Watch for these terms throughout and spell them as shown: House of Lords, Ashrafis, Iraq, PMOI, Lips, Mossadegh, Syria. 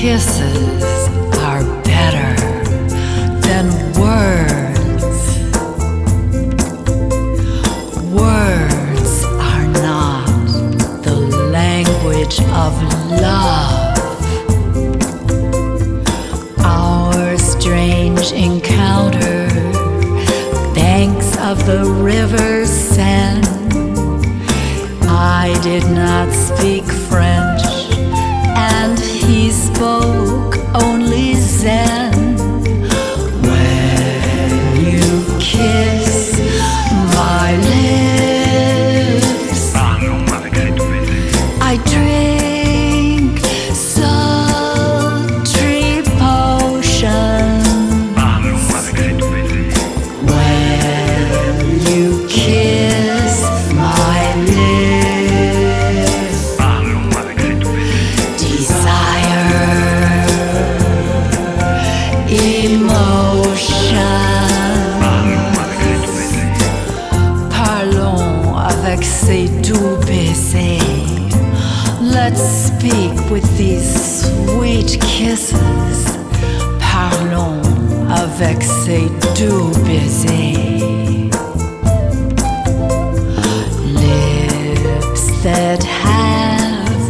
Kisses are better than words. Words are not the language of love. Our strange encounter, banks of the river Seine. I did not speak French, and he spoke only Zen. When you kiss my lips, I drink sultry potions. When you kiss my lips, parlons avec ces doux baisers. Let's speak with these sweet kisses. Parlons avec ces doux baisers. Lips that have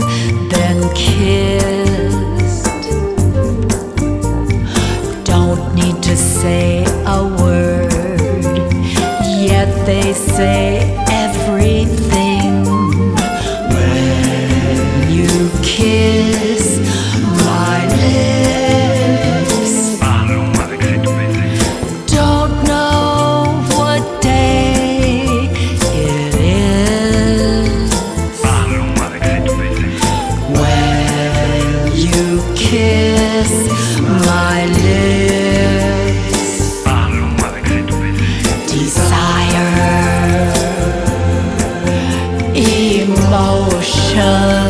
been kissed don't need to say a word, yet they say everything. When you kiss my lips, don't know what day it is. When you kiss my lips, desire, emotions.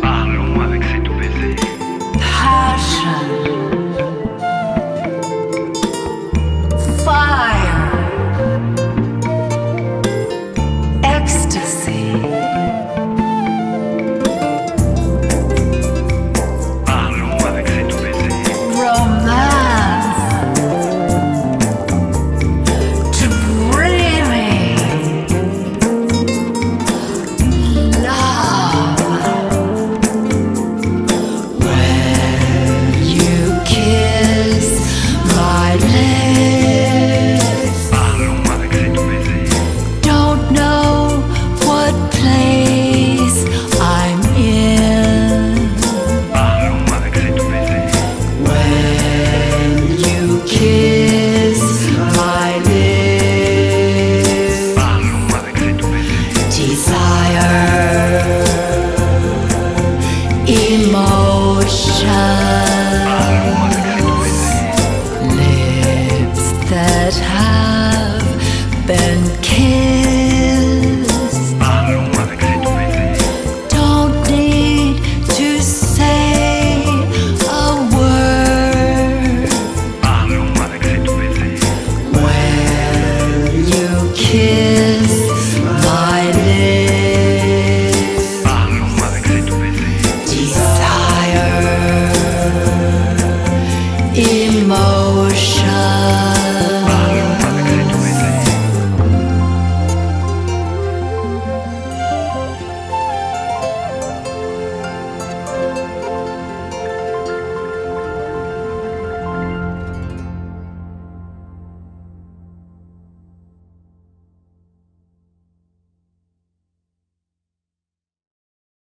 Parlons avec ces doux baisers. Passion, fire, ecstasy. Lips that have been kissed don't need to say a word. When you kiss my lips, yeah.